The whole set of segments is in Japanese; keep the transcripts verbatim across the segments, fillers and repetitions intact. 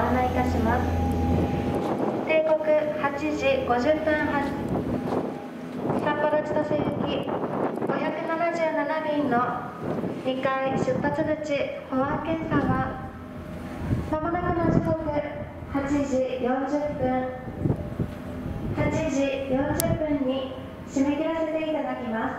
案内いたします。定刻はちじごじゅっぷん発札幌千歳行きごひゃくななじゅうなな便のにかい出発口保安検査はまもなくの時刻はちじよんじゅっぷんはちじよんじゅっぷんに締め切らせていただきます。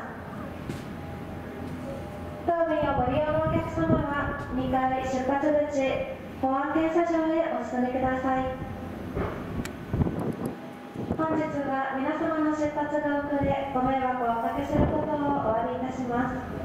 当便をご利用のお客様はにかい出発口保安検査場へお進みください。本日は皆様の出発が遅れご迷惑をおかけすることをお詫びいたします。